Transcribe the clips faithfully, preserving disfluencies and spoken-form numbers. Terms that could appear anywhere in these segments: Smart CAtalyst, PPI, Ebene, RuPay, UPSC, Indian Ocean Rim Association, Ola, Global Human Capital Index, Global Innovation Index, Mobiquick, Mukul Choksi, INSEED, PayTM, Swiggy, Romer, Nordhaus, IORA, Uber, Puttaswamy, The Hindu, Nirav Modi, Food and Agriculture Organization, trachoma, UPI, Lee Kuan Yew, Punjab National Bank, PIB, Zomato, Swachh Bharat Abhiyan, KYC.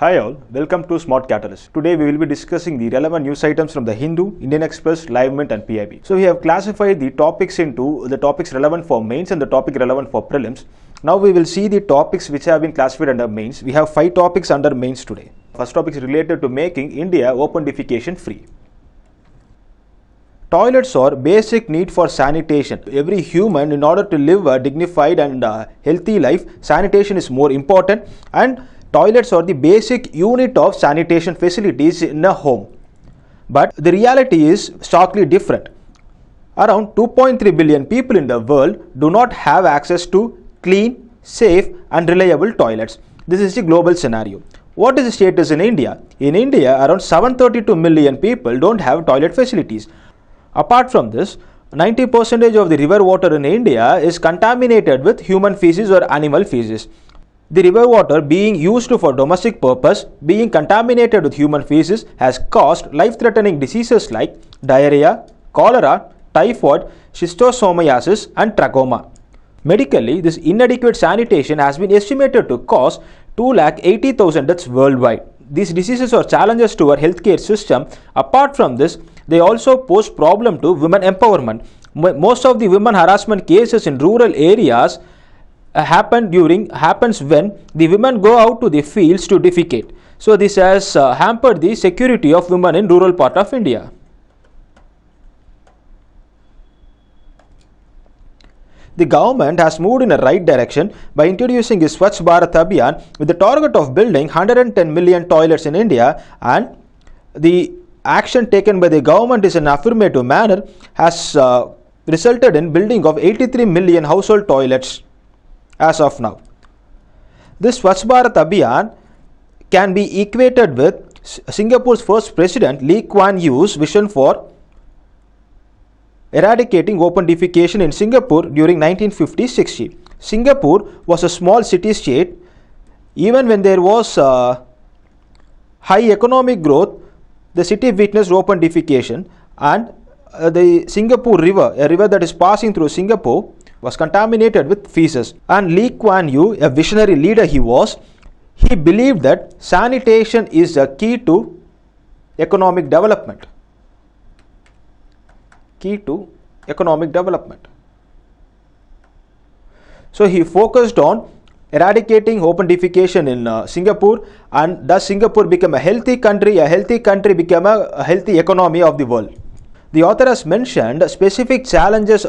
Hi all, welcome to Smart Catalyst. Today we will be discussing the relevant news items from The Hindu, Indian Express, Live Mint and P I B. So we have classified the topics into the topics relevant for mains and the topic relevant for prelims. Now we will see the topics which have been classified under mains. We have five topics under mains today. First topic is related to making India open defecation free. Toilets are basic need for sanitation. Every human, in order to live a dignified and a healthy life, sanitation is more important, and toilets are the basic unit of sanitation facilities in a home. But the reality is starkly different. Around two point three billion people in the world do not have access to clean, safe and reliable toilets. This is the global scenario. What is the status in India? In India, around seven hundred thirty-two million people don't have toilet facilities. Apart from this, ninety percent of the river water in India is contaminated with human feces or animal feces. The river water being used for domestic purpose, being contaminated with human feces, has caused life-threatening diseases like diarrhea, cholera, typhoid, schistosomiasis and trachoma. Medically, this inadequate sanitation has been estimated to cause two lakh eighty thousand deaths worldwide. These diseases are challenges to our healthcare system. Apart from this, they also pose problem to women empowerment. Most of the women harassment cases in rural areas Happen during happens when the women go out to the fields to defecate. So this has uh, hampered the security of women in rural part of India. The government has moved in a right direction by introducing the Swachh Bharat Abhiyan with the target of building one hundred ten million toilets in India, and the action taken by the government is an affirmative manner has uh, resulted in building of eighty-three million household toilets as of now. This Swachh Bharat Abhiyan can be equated with Singapore's first president Lee Kuan Yew's vision for eradicating open defecation in Singapore during nineteen fifty sixty. Singapore was a small city state. Even when there was uh, high economic growth, the city witnessed open defecation, and uh, the Singapore River, a river that is passing through Singapore, was contaminated with feces. And Lee Kuan Yew, a visionary leader he was, he believed that sanitation is a key to economic development. Key to economic development. So he focused on eradicating open defecation in uh, Singapore, and thus Singapore became a healthy country, a healthy country became a, a healthy economy of the world. The author has mentioned specific challenges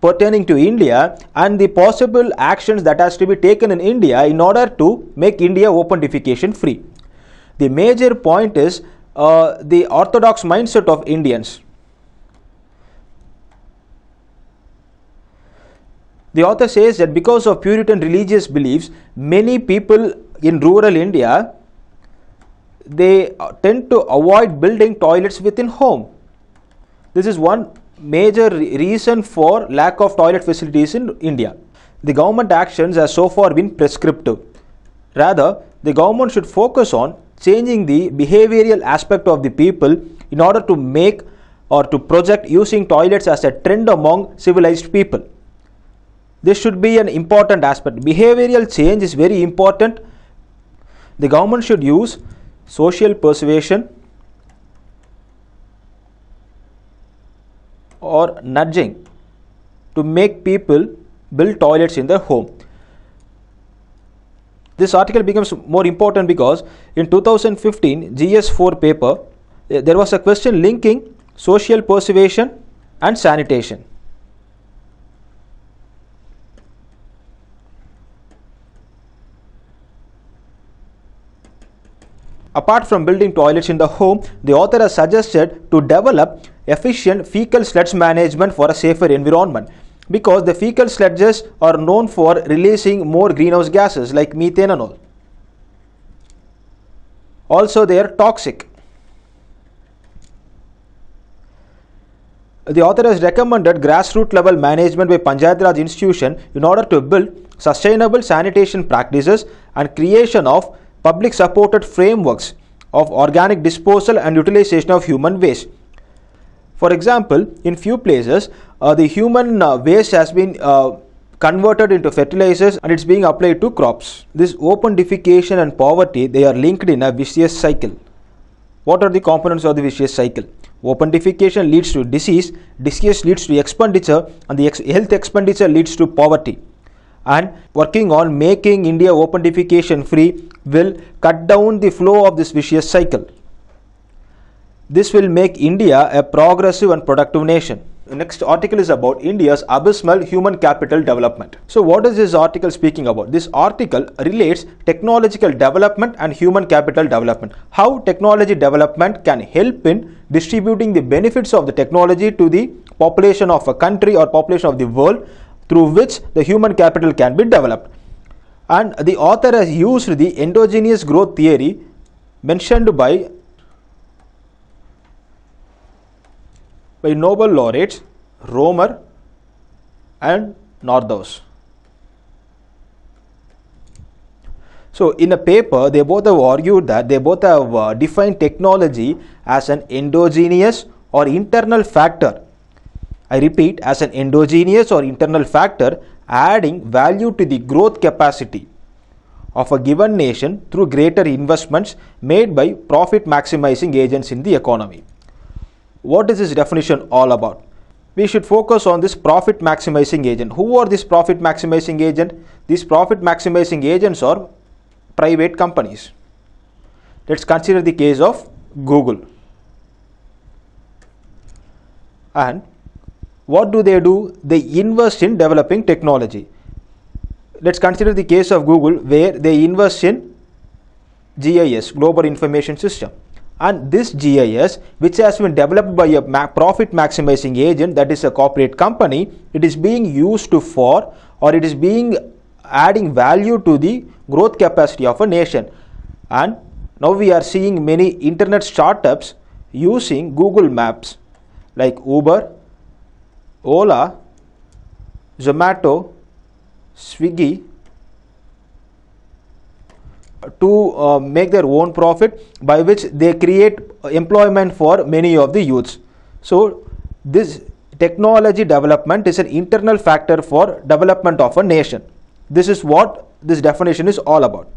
pertaining to India and the possible actions that has to be taken in India in order to make India open defecation free. The major point is uh, the orthodox mindset of Indians. The author says that because of Puritan religious beliefs, many people in rural India, they tend to avoid building toilets within home. This is one major reason for lack of toilet facilities in India. The government actions have so far been prescriptive. Rather, the government should focus on changing the behavioral aspect of the people in order to make or to project using toilets as a trend among civilized people. This should be an important aspect. Behavioral change is very important. The government should use social persuasion or nudging to make people build toilets in their home. This article becomes more important because in two thousand fifteen G S four paper, there was a question linking social persuasion and sanitation. Apart from building toilets in the home, the author has suggested to develop efficient fecal sludge management for a safer environment, because the fecal sludges are known for releasing more greenhouse gases like methane and all. Also, they are toxic. The author has recommended grassroots level management by Panchayat Raj institution in order to build sustainable sanitation practices and creation of public supported frameworks of organic disposal and utilization of human waste. For example, in few places, uh, the human uh, waste has been uh, converted into fertilizers and it's being applied to crops. This open defecation and poverty, they are linked in a vicious cycle. What are the components of the vicious cycle? Open defecation leads to disease, disease leads to expenditure, and the ex health expenditure leads to poverty. And working on making India open defecation free will cut down the flow of this vicious cycle. This will make India a progressive and productive nation. The next article is about India's abysmal human capital development. So what is this article speaking about? This article relates technological development and human capital development. How technology development can help in distributing the benefits of the technology to the population of a country or population of the world, through which the human capital can be developed. And the author has used the endogenous growth theory mentioned by by Nobel laureates Romer and Nordhaus. So in a paper, they both have argued that they both have uh, defined technology as an endogenous or internal factor. I repeat, as an endogenous or internal factor adding value to the growth capacity of a given nation through greater investments made by profit maximizing agents in the economy. What is this definition all about? We should focus on this profit maximizing agent. Who are these profit maximizing agents? These profit maximizing agents are private companies. Let's consider the case of Google. And what do they do? They invest in developing technology. Let's consider the case of Google, where they invest in G I S, Global Information System. And this G I S, which has been developed by a ma- profit maximizing agent, that is a corporate company, it is being used to for, or it is being adding value to the growth capacity of a nation. And now we are seeing many internet startups using Google Maps, like Uber, Ola, Zomato, Swiggy, to uh, make their own profit, by which they create employment for many of the youths. So this technology development is an internal factor for development of a nation. This is what this definition is all about.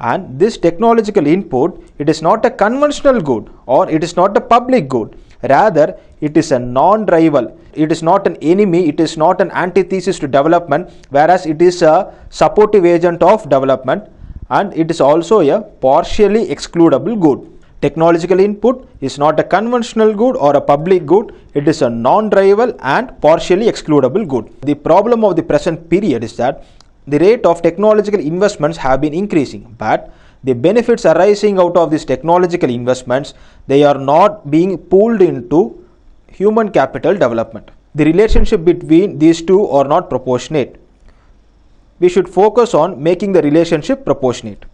And this technological input, it is not a conventional good or it is not a public good. Rather, it is a non-rival. It is not an enemy. It is not an antithesis to development, whereas it is a supportive agent of development. And it is also a partially excludable good. Technological input is not a conventional good or a public good. It is a non-rival and partially excludable good. The problem of the present period is that the rate of technological investments have been increasing, but the benefits arising out of these technological investments, they are not being pooled into human capital development. The relationship between these two are not proportionate. We should focus on making the relationship proportionate.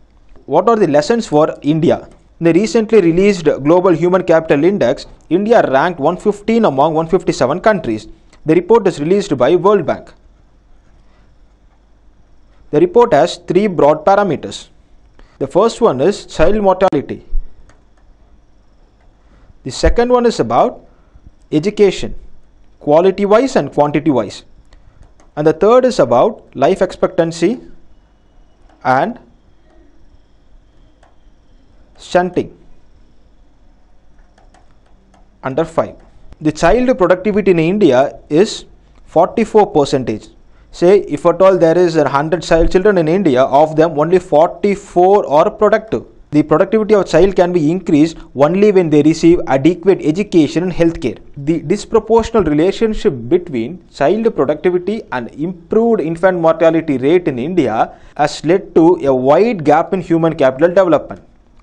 What are the lessons for India? In the recently released Global Human Capital Index, India ranked one hundred fifteen among one hundred fifty-seven countries. The report is released by World Bank. The report has three broad parameters. The first one is child mortality. The second one is about education, quality-wise and quantity-wise. And the third is about life expectancy and stunting under five. The child productivity in India is forty-four percentage. Say if at all there is one hundred child children in India, of them only forty-four are productive. The productivity of a child can be increased only when they receive adequate education and healthcare. The disproportional relationship between child productivity and improved infant mortality rate in India has led to a wide gap in human capital development.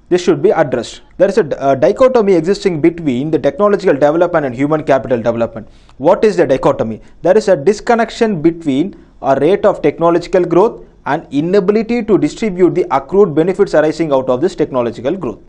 This should be addressed. There is a, a dichotomy existing between the technological development and human capital development. What is the dichotomy? There is a disconnection between a rate of technological growth and inability to distribute the accrued benefits arising out of this technological growth.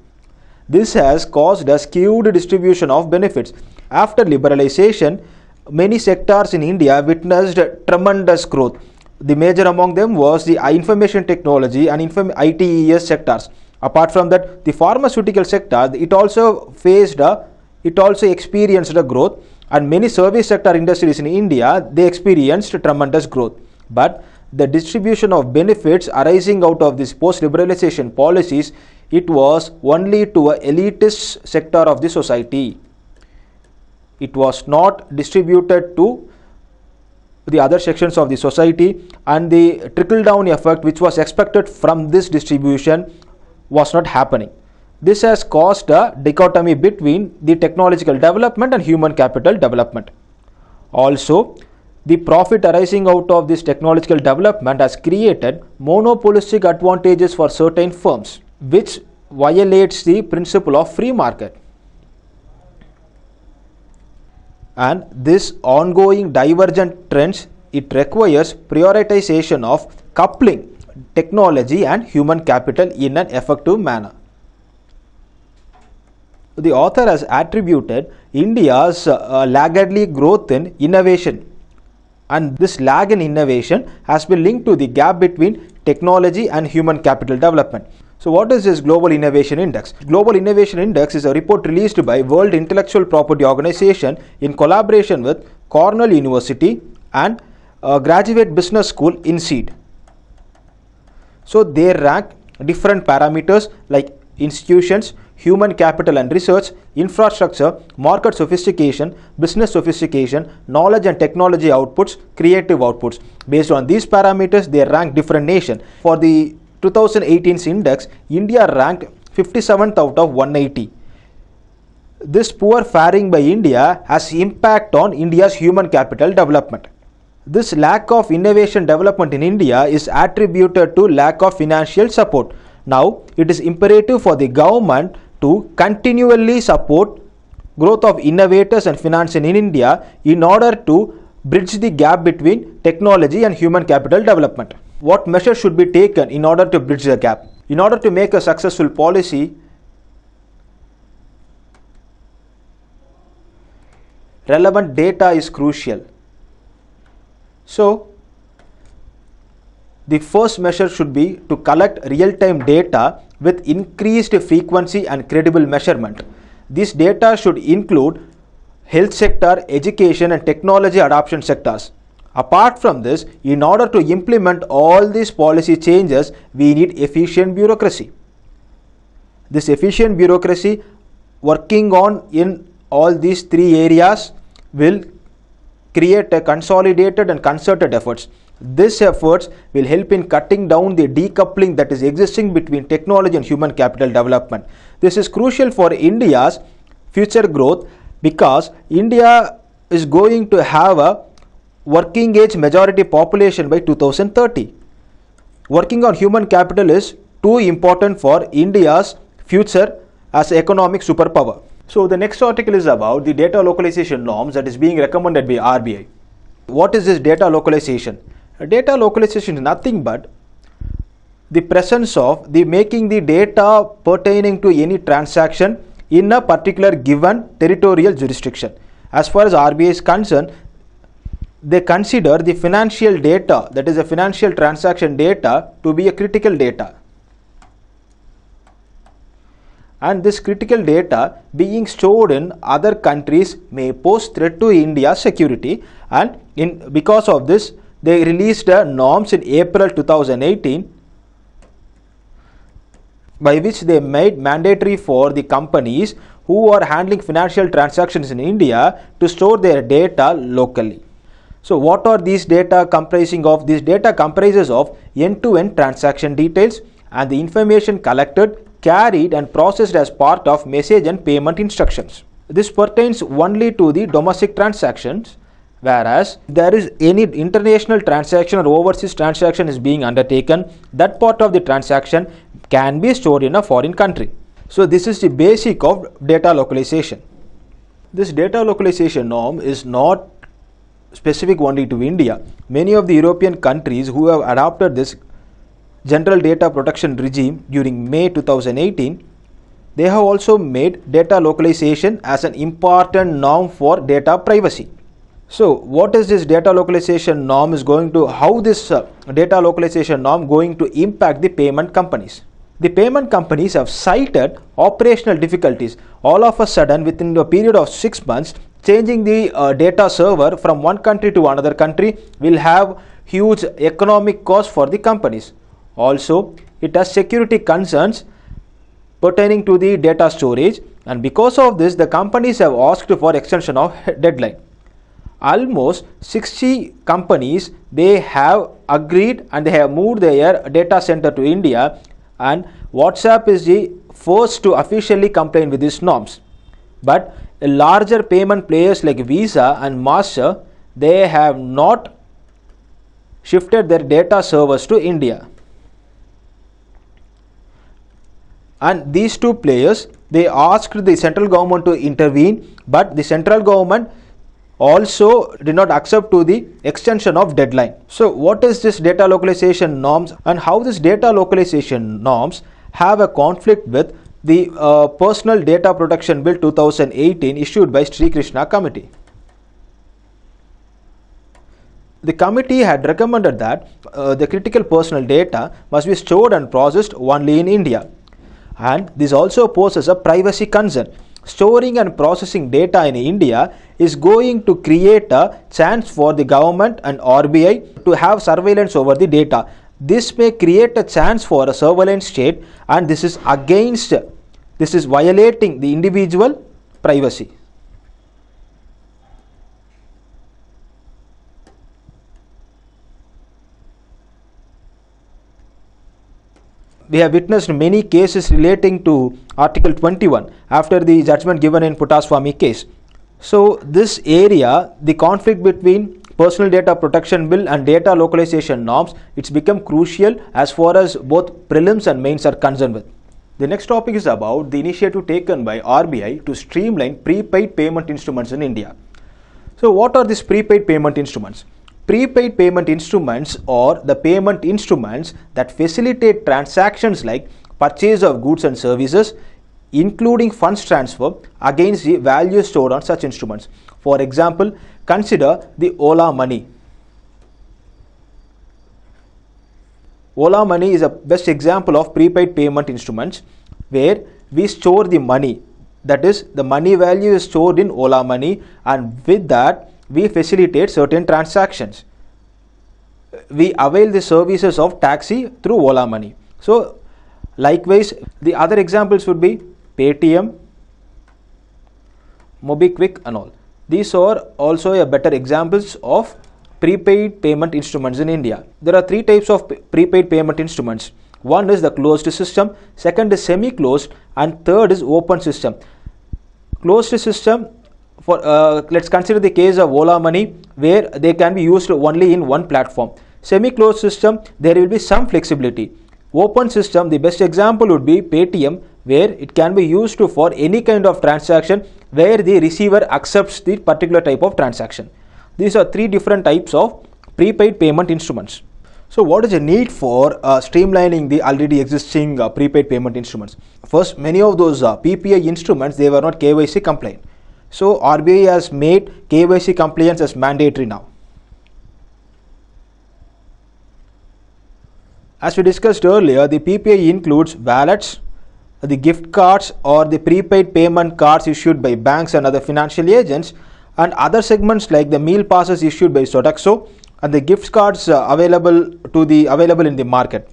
This has caused a skewed distribution of benefits. After liberalization, many sectors in India witnessed tremendous growth. The major among them was the information technology and I T E S sectors. Apart from that, the pharmaceutical sector, it also faced a, it also experienced a growth, and many service sector industries in India, they experienced tremendous growth. But the distribution of benefits arising out of these post-liberalization policies, it was only to an elitist sector of the society. It was not distributed to the other sections of the society, and the trickle-down effect which was expected from this distribution was not happening. This has caused a dichotomy between the technological development and human capital development. Also, the profit arising out of this technological development has created monopolistic advantages for certain firms, which violates the principle of free market. And this ongoing divergent trends, it requires prioritization of coupling technology and human capital in an effective manner. The author has attributed India's uh, laggardly growth in innovation, and this lag in innovation has been linked to the gap between technology and human capital development. So what is this Global Innovation Index? Global Innovation Index is a report released by World Intellectual Property Organization in collaboration with Cornell University and uh, Graduate Business School INSEED. So they rank different parameters like institutions, human capital and research, infrastructure, market sophistication, business sophistication, knowledge and technology outputs, creative outputs. Based on these parameters, they rank different nations. For the twenty eighteen index, India ranked fifty-seventh out of one hundred eighty. This poor faring by India has impact on India's human capital development. This lack of innovation development in India is attributed to lack of financial support. Now, it is imperative for the government to continually support growth of innovators and financing in India in order to bridge the gap between technology and human capital development. What measures should be taken in order to bridge the gap? In order to make a successful policy, relevant data is crucial. So, the first measure should be to collect real-time data with increased frequency and credible measurement. This data should include health sector, education and technology adoption sectors. Apart from this, in order to implement all these policy changes, we need efficient bureaucracy. This efficient bureaucracy working on in all these three areas will create a consolidated and concerted efforts. These efforts will help in cutting down the decoupling that is existing between technology and human capital development. This is crucial for India's future growth because India is going to have a working age majority population by two thousand thirty. Working on human capital is too important for India's future as an economic superpower. So the next article is about the data localization norms that is being recommended by R B I. What is this data localization? Data localization is nothing but the presence of the making the data pertaining to any transaction in a particular given territorial jurisdiction. As far as R B I is concerned, they consider the financial data, that is a financial transaction data, to be a critical data. And this critical data being stored in other countries may pose threat to India's security, and in because of this they released uh, norms in April twenty eighteen by which they made mandatory for the companies who are handling financial transactions in India to store their data locally. So what are these data comprising of? This data comprises of end-to-end transaction details and the information collected, carried and processed as part of message and payment instructions. This pertains only to the domestic transactions, whereas there is any international transaction or overseas transaction is being undertaken, that part of the transaction can be stored in a foreign country. So this is the basic of data localization. This data localization norm is not specific only to India. Many of the European countries who have adopted this General Data Protection Regime during May twenty eighteen, they have also made data localization as an important norm for data privacy. So what is this data localization norm is going to, how this uh, data localization norm going to impact the payment companies? The payment companies have cited operational difficulties. All of a sudden, within a period of six months, changing the uh, data server from one country to another country will have huge economic cost for the companies. Also, it has security concerns pertaining to the data storage, and because of this, the companies have asked for extension of deadline. Almost sixty companies, they have agreed and they have moved their data center to India, and WhatsApp is the first to officially comply with these norms. But larger payment players like Visa and Master, they have not shifted their data servers to India. And these two players, they asked the central government to intervene, but the central government also did not accept to the extension of deadline. So what is this data localization norms, and how this data localization norms have a conflict with the uh, Personal Data Protection Bill two thousand eighteen issued by Sri Krishna Committee? The committee had recommended that uh, the critical personal data must be stored and processed only in India. And this also poses a privacy concern. Storing and processing data in India is going to create a chance for the government and R B I to have surveillance over the data. This may create a chance for a surveillance state, and this is against, this is violating the individual privacy. We have witnessed many cases relating to Article twenty-one after the judgment given in Puttaswamy case. So this area, the conflict between Personal Data Protection Bill and data localization norms, it's become crucial as far as both prelims and mains are concerned with. The next topic is about the initiative taken by R B I to streamline prepaid payment instruments in India. So what are these prepaid payment instruments? Prepaid payment instruments are the payment instruments that facilitate transactions like purchase of goods and services, including funds transfer, against the value stored on such instruments. For example, consider the Ola Money. Ola Money is a best example of prepaid payment instruments where we store the money. That is, the money value is stored in Ola Money, and with that, we facilitate certain transactions. We avail the services of taxi through Ola Money. So likewise, the other examples would be PayTM, Mobiquick and all. These are also a better examples of prepaid payment instruments in India. There are three types of prepaid payment instruments. One is the closed system, second is semi-closed, and third is open system. Closed system, For, uh, let's consider the case of Ola Money, where they can be used only in one platform. Semi-closed system, there will be some flexibility. Open system, the best example would be PayTM, where it can be used to for any kind of transaction where the receiver accepts the particular type of transaction. These are three different types of prepaid payment instruments. So what is the need for uh, streamlining the already existing uh, prepaid payment instruments? First, many of those uh, P P I instruments, they were not K Y C compliant. So R B I has made K Y C compliance as mandatory now. As we discussed earlier, the P P I includes wallets, the gift cards or the prepaid payment cards issued by banks and other financial agents, and other segments like the meal passes issued by Sodexo and the gift cards uh, available to the available in the market.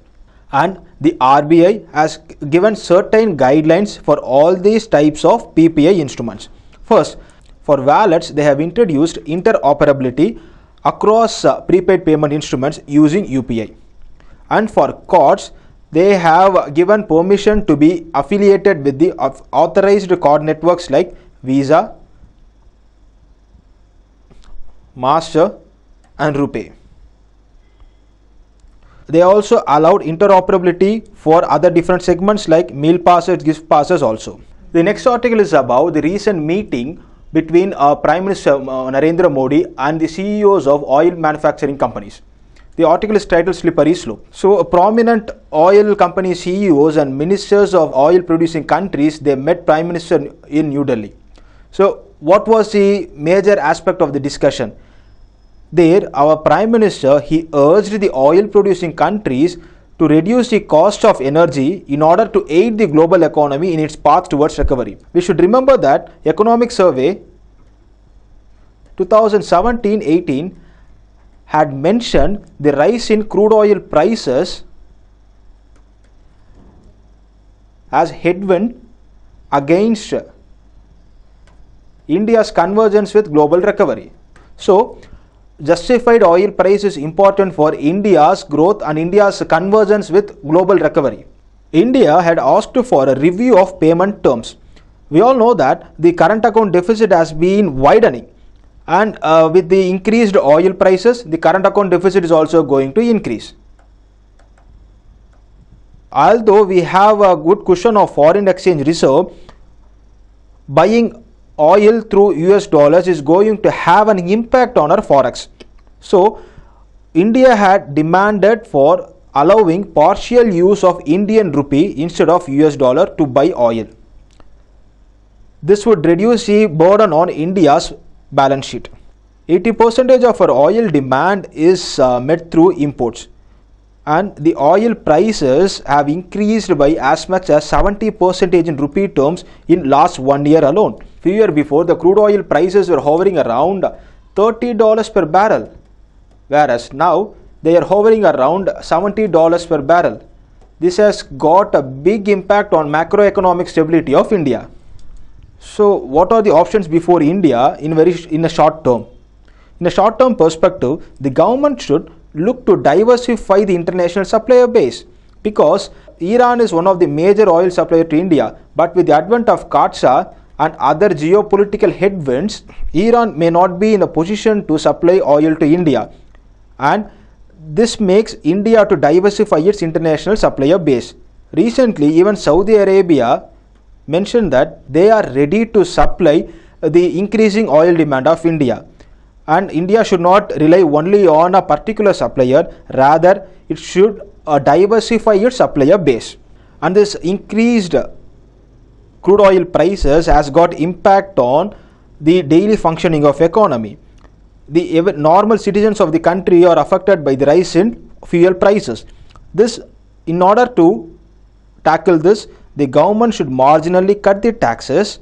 And the R B I has given certain guidelines for all these types of P P I instruments. First, for wallets, they have introduced interoperability across uh, prepaid payment instruments using U P I. And for cards, they have given permission to be affiliated with the authorized card networks like Visa, Master, and RuPay. They also allowed interoperability for other different segments like meal passes, gift passes also. The next article is about the recent meeting between uh, Prime Minister uh, Narendra Modi and the C E Os of oil manufacturing companies. The article is titled Slippery Slope. So, a prominent oil company C E Os and ministers of oil producing countries, they met Prime Minister in New Delhi. So, what was the major aspect of the discussion? There, our Prime Minister, he urged the oil producing countries to reduce the cost of energy in order to aid the global economy in its path towards recovery. We should remember that Economic Survey twenty seventeen eighteen had mentioned the rise in crude oil prices as headwind against India's convergence with global recovery. So, justified oil price is important for India's growth and India's convergence with global recovery. India had asked for a review of payment terms. We all know that the current account deficit has been widening, and uh, with the increased oil prices, the current account deficit is also going to increase. Although we have a good cushion of foreign exchange reserve, buying oil through U S dollars is going to have an impact on our forex. So, India had demanded for allowing partial use of Indian rupee instead of U S dollar to buy oil. This would reduce the burden on India's balance sheet. eighty percent of our oil demand is uh, met through imports, and the oil prices have increased by as much as seventy percent in rupee terms in last one year alone. Few years before, the crude oil prices were hovering around thirty dollars per barrel, whereas now they are hovering around seventy dollars per barrel. This has got a big impact on macroeconomic stability of India. So, what are the options before India in very in a short term? In a short term perspective, the government should look to diversify the international supplier base, because Iran is one of the major oil supplier to India, but with the advent of CAATSA and other geopolitical headwinds, Iran may not be in a position to supply oil to India, and this makes India to diversify its international supplier base. Recently, even Saudi Arabia mentioned that they are ready to supply the increasing oil demand of India, and India should not rely only on a particular supplier, rather it should uh, diversify its supplier base. And this increased crude oil prices has got impact on the daily functioning of economy. The normal citizens of the country are affected by the rise in fuel prices. This, in order to tackle this, the government should marginally cut the taxes,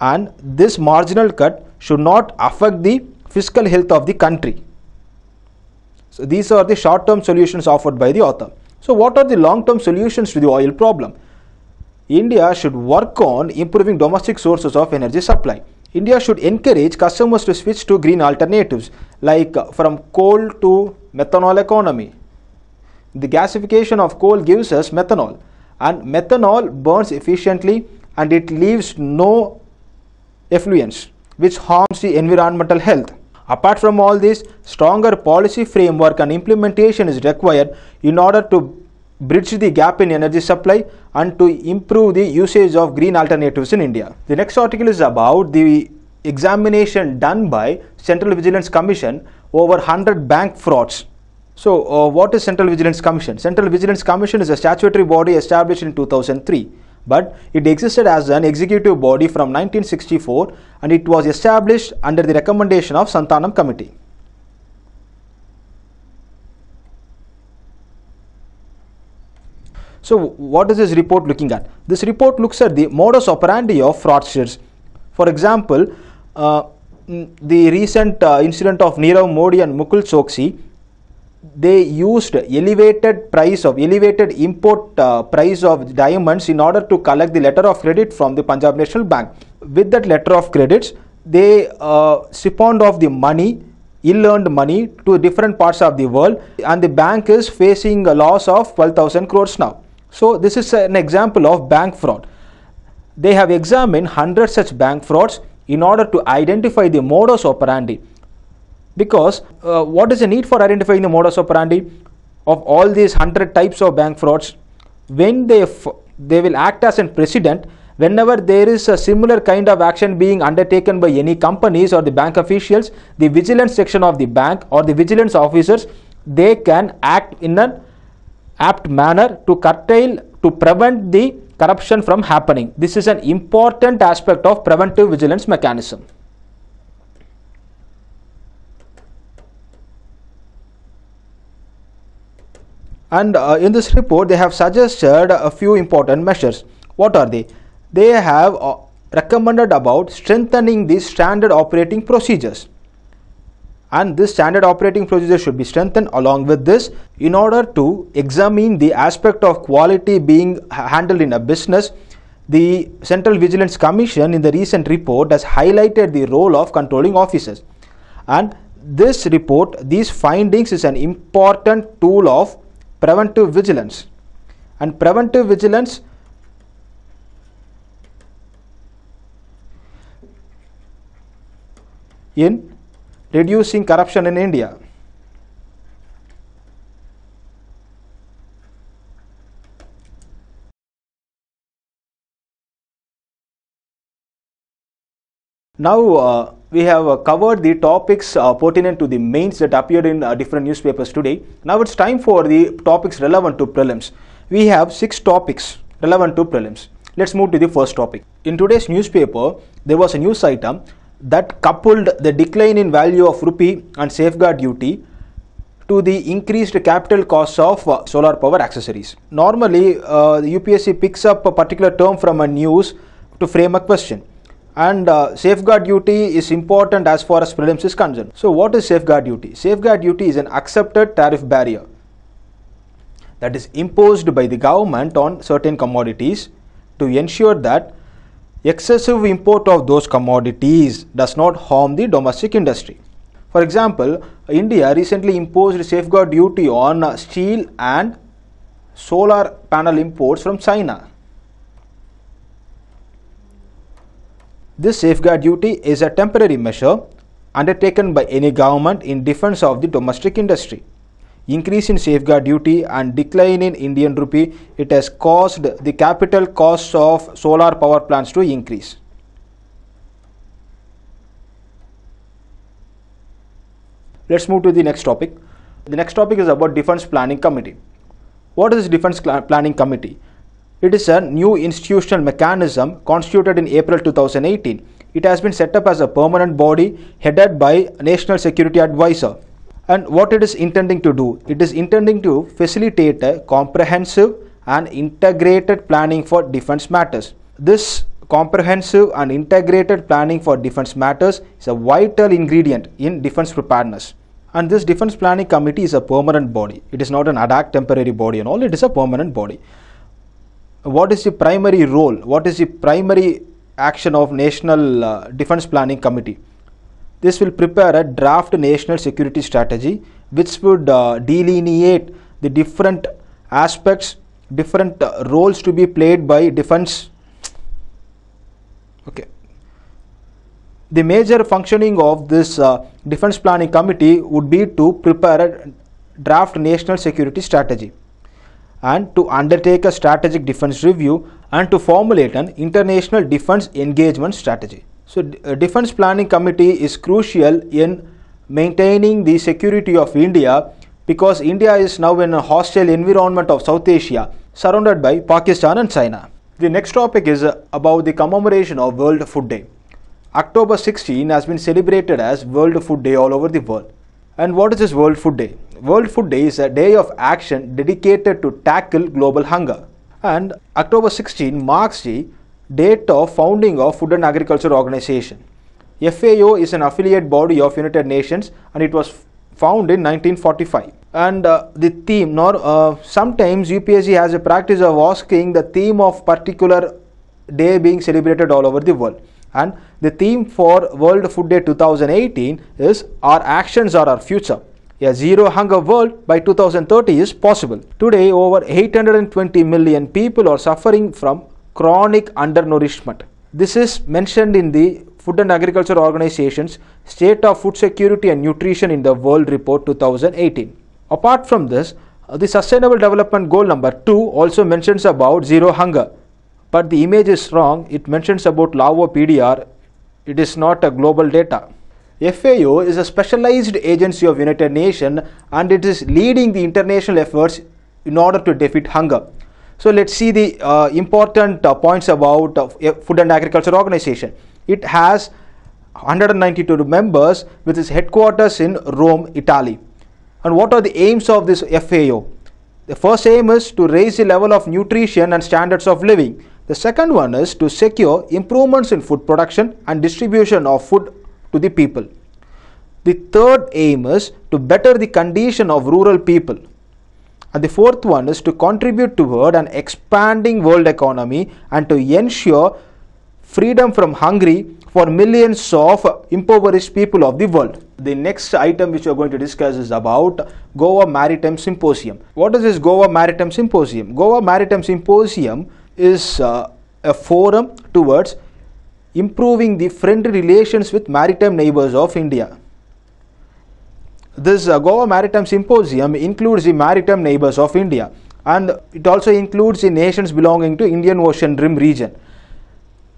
and this marginal cut should not affect the fiscal health of the country. So, these are the short-term solutions offered by the author. So, what are the long-term solutions to the oil problem? India should work on improving domestic sources of energy supply. India should encourage customers to switch to green alternatives, like from coal to methanol economy. The gasification of coal gives us methanol, and methanol burns efficiently and it leaves no effluents, which harms the environmental health. Apart from all this, stronger policy framework and implementation is required in order to bridge the gap in energy supply and to improve the usage of green alternatives in India. The next article is about the examination done by Central Vigilance Commission over one hundred bank frauds. So, uh, what is Central Vigilance Commission? Central Vigilance Commission is a statutory body established in two thousand three, but it existed as an executive body from nineteen sixty-four, and it was established under the recommendation of Santanam Committee. So, what is this report looking at? This report looks at the modus operandi of fraudsters. For example, uh, the recent uh, incident of Nirav Modi and Mukul Choksi. They used elevated price of elevated import uh, price of diamonds in order to collect the letter of credit from the Punjab National Bank. With that letter of credits, they uh, siphoned off the money, ill-earned money, to different parts of the world, and the bank is facing a loss of twelve thousand crores now. So, this is an example of bank fraud. They have examined one hundred such bank frauds in order to identify the modus operandi. Because uh, what is the need for identifying the modus operandi of all these one hundred types of bank frauds? When they f they will act as a precedent whenever there is a similar kind of action being undertaken by any companies or the bank officials, the vigilance section of the bank or the vigilance officers, they can act in an apt manner to curtail, to prevent the corruption from happening. This is an important aspect of preventive vigilance mechanism. And uh, in this report, they have suggested a few important measures. What are they? They have uh, recommended about strengthening the standard operating procedures and this standard operating procedure should be strengthened along with this in order to examine the aspect of quality being handled in a business. The Central Vigilance Commission in the recent report has highlighted the role of controlling officers, and this report, these findings, is an important tool of preventive vigilance, and preventive vigilance in reducing corruption in India. Now uh, we have uh, covered the topics uh, pertinent to the mains that appeared in uh, different newspapers today. Now it's time for the topics relevant to prelims. We have six topics relevant to prelims. Let's move to the first topic. In today's newspaper, there was a news item that coupled the decline in value of rupee and safeguard duty to the increased capital costs of uh, solar power accessories. Normally, uh, the U P S C picks up a particular term from a news to frame a question. And uh, safeguard duty is important as far as prelims is concerned. So what is safeguard duty? Safeguard duty is an accepted tariff barrier that is imposed by the government on certain commodities to ensure that excessive import of those commodities does not harm the domestic industry. For example, India recently imposed safeguard duty on steel and solar panel imports from China. This safeguard duty is a temporary measure undertaken by any government in defense of the domestic industry. Increase in safeguard duty and decline in Indian rupee, it has caused the capital costs of solar power plants to increase. Let's move to the next topic. The next topic is about Defense Planning Committee. What is Defense Planning Committee? It is a new institutional mechanism constituted in April two thousand eighteen. It has been set up as a permanent body headed by National Security Advisor. And what it is intending to do? It is intending to facilitate a comprehensive and integrated planning for defense matters. This comprehensive and integrated planning for defense matters is a vital ingredient in defense preparedness. And this Defense Planning Committee is a permanent body. It is not an ad hoc temporary body and all, it is a permanent body. What is the primary role? What is the primary action of National uh, Defense Planning Committee? This will prepare a draft national security strategy which would uh, delineate the different aspects, different uh, roles to be played by defense. Okay. The major functioning of this uh, Defense Planning Committee would be to prepare a draft national security strategy, and to undertake a strategic defense review, and to formulate an international defense engagement strategy. So, uh, Defense Planning Committee is crucial in maintaining the security of India, because India is now in a hostile environment of South Asia, surrounded by Pakistan and China. The next topic is uh, about the commemoration of World Food Day. October sixteenth has been celebrated as World Food Day all over the world. And what is this World Food Day? World Food Day is a day of action dedicated to tackle global hunger. And October sixteenth marks the date of founding of Food and Agriculture Organization. F A O is an affiliate body of United Nations, and it was founded in nineteen forty-five. And uh, the theme, nor uh, sometimes U P S C has a practice of asking the theme of particular day being celebrated all over the world. And the theme for World Food Day two thousand eighteen is Our Actions Are Our Future. A zero hunger world by two thousand thirty is possible. Today, over eight hundred twenty million people are suffering from chronic undernourishment. This is mentioned in the Food and Agriculture Organization's State of Food Security and Nutrition in the World Report two thousand eighteen. Apart from this, the Sustainable Development Goal number two also mentions about zero hunger. But the image is wrong, it mentions about Lao P D R, it is not a global data. F A O is a specialized agency of United Nations, and it is leading the international efforts in order to defeat hunger. So let's see the uh, important uh, points about uh, Food and Agriculture Organization. It has one hundred ninety-two members with its headquarters in Rome, Italy. And what are the aims of this F A O? The first aim is to raise the level of nutrition and standards of living. The second one is to secure improvements in food production and distribution of food to the people. The third aim is to better the condition of rural people. And the fourth one is to contribute toward an expanding world economy and to ensure freedom from hunger for millions of impoverished people of the world. The next item which we are going to discuss is about Goa Maritime Symposium. What is this Goa Maritime Symposium? Goa Maritime Symposium is uh, a forum towards improving the friendly relations with maritime neighbors of India. This uh, Goa Maritime Symposium includes the maritime neighbors of India, and it also includes the nations belonging to Indian Ocean Rim region.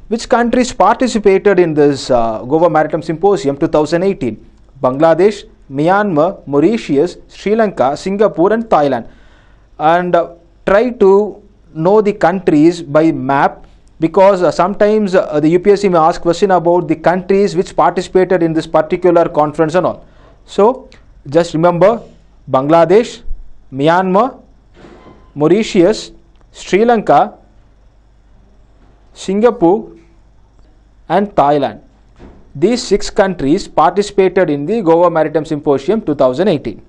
Which countries participated in this uh, Goa Maritime Symposium twenty eighteen? Bangladesh, Myanmar, Mauritius, Sri Lanka, Singapore and Thailand. And uh, try to know the countries by map, because uh, sometimes uh, the U P S C may ask question about the countries which participated in this particular conference and all. So just remember Bangladesh, Myanmar, Mauritius, Sri Lanka, Singapore and Thailand. These six countries participated in the Goa Maritime Symposium twenty eighteen.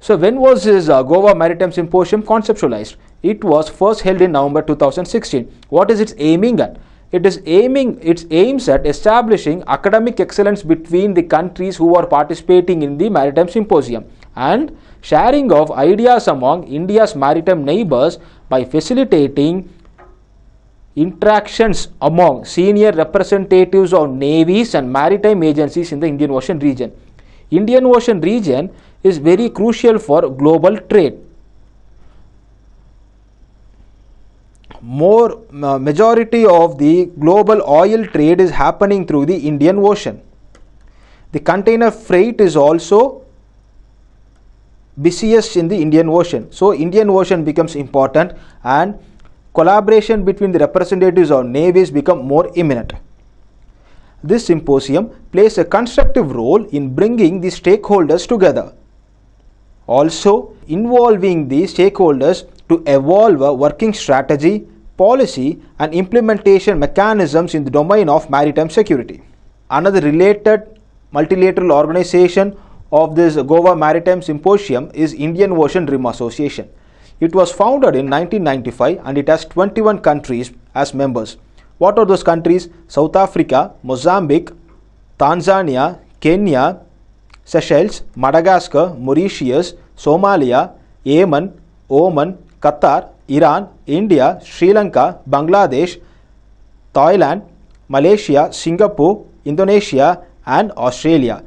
So when was this uh, Goa Maritime Symposium conceptualized? It was first held in November two thousand sixteen. What is its aiming at? It is aiming, it aims at establishing academic excellence between the countries who are participating in the Maritime Symposium and sharing of ideas among India's maritime neighbors by facilitating interactions among senior representatives of navies and maritime agencies in the Indian Ocean region. Indian Ocean region is very crucial for global trade. More uh, majority of the global oil trade is happening through the Indian Ocean. The container freight is also busiest in the Indian Ocean. So Indian Ocean becomes important and collaboration between the representatives of navies become more imminent. This symposium plays a constructive role in bringing the stakeholders together, also involving the stakeholders to evolve a working strategy, policy and implementation mechanisms in the domain of maritime security. Another related multilateral organization of this Goa Maritime Symposium is Indian Ocean Rim Association. It was founded in nineteen ninety-five and it has twenty-one countries as members. What are those countries? South Africa, Mozambique, Tanzania, Kenya, Seychelles, Madagascar, Mauritius, Somalia, Yemen, Oman, Qatar, Iran, India, Sri Lanka, Bangladesh, Thailand, Malaysia, Singapore, Indonesia and Australia.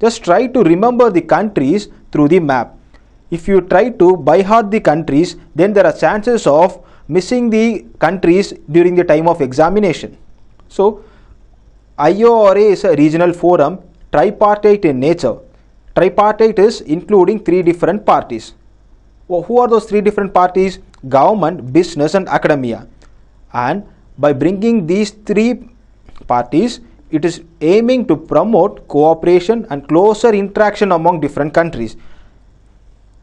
Just try to remember the countries through the map. If you try to by heart the countries, then there are chances of missing the countries during the time of examination. So I O R A is a regional forum, tripartite in nature. Tripartite is including three different parties. Well, who are those three different parties? Government, business and academia. And by bringing these three parties, it is aiming to promote cooperation and closer interaction among different countries.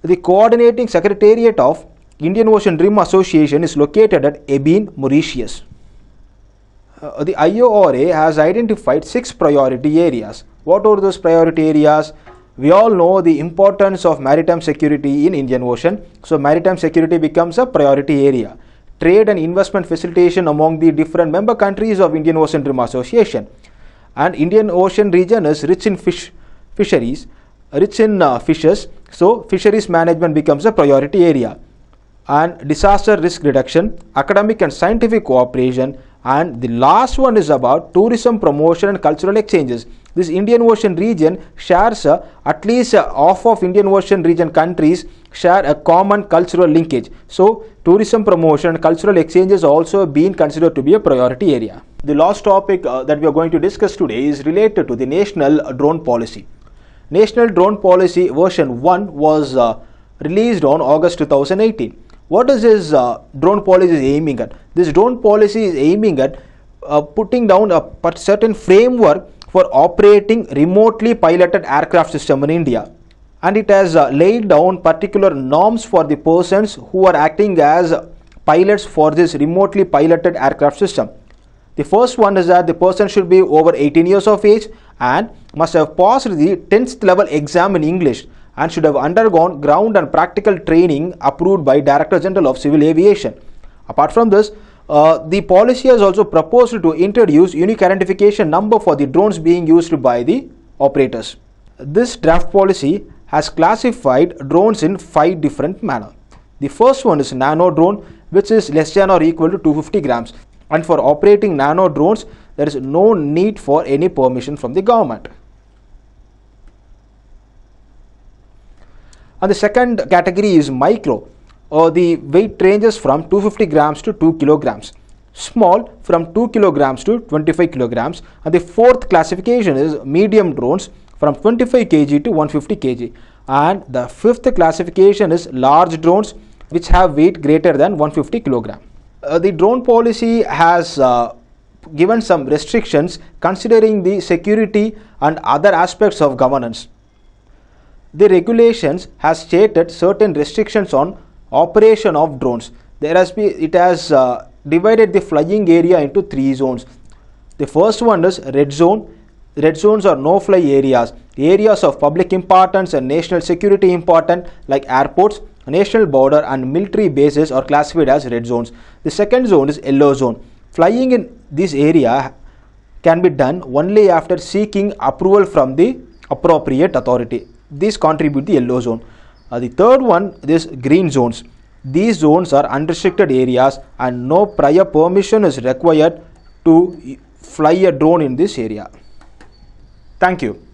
The coordinating secretariat of Indian Ocean Rim Association is located at Ebene, Mauritius. Uh, the I O R A has identified six priority areas. What are those priority areas? We all know the importance of maritime security in Indian Ocean. So maritime security becomes a priority area. Trade and investment facilitation among the different member countries of Indian Ocean Rim Association. And Indian Ocean region is rich in fish, fisheries, rich in uh, fishes. So fisheries management becomes a priority area, and disaster risk reduction, academic and scientific cooperation, and the last one is about tourism promotion and cultural exchanges. This Indian Ocean region shares uh, at least uh, half of Indian Ocean region countries share a common cultural linkage. So tourism promotion and cultural exchanges also been considered to be a priority area. The last topic uh, that we are going to discuss today is related to the National Drone Policy. National Drone Policy version one was uh, released on August two thousand eighteen. What is this uh, drone policy aiming at? This drone policy is aiming at uh, putting down a certain framework for operating remotely piloted aircraft system in India. And it has uh, laid down particular norms for the persons who are acting as pilots for this remotely piloted aircraft system. The first one is that the person should be over eighteen years of age and must have passed the tenth level exam in English and should have undergone ground and practical training approved by Director General of Civil Aviation. Apart from this, uh, the policy has also proposed to introduce unique identification number for the drones being used by the operators. This draft policy has classified drones in five different manner. The first one is nano drone, which is less than or equal to two hundred fifty grams, and for operating nano drones there is no need for any permission from the government. And the second category is micro, or uh, the weight ranges from two hundred fifty grams to two kilograms, small from two kilograms to twenty-five kilograms, and the fourth classification is medium drones from twenty-five kilograms to one hundred fifty kilograms, and the fifth classification is large drones which have weight greater than one hundred fifty kilograms. Uh, the drone policy has uh, given some restrictions considering the security and other aspects of governance. The regulations has stated certain restrictions on operation of drones. There has been, it has uh, divided the flying area into three zones. The first one is red zone. Red zones are no-fly areas, areas of public importance and national security important like airports, national border and military bases are classified as red zones. The second zone is yellow zone. Flying in this area can be done only after seeking approval from the appropriate authority. These contribute the yellow zone. Uh, the third one is green zones. These zones are unrestricted areas and no prior permission is required to fly a drone in this area. Thank you.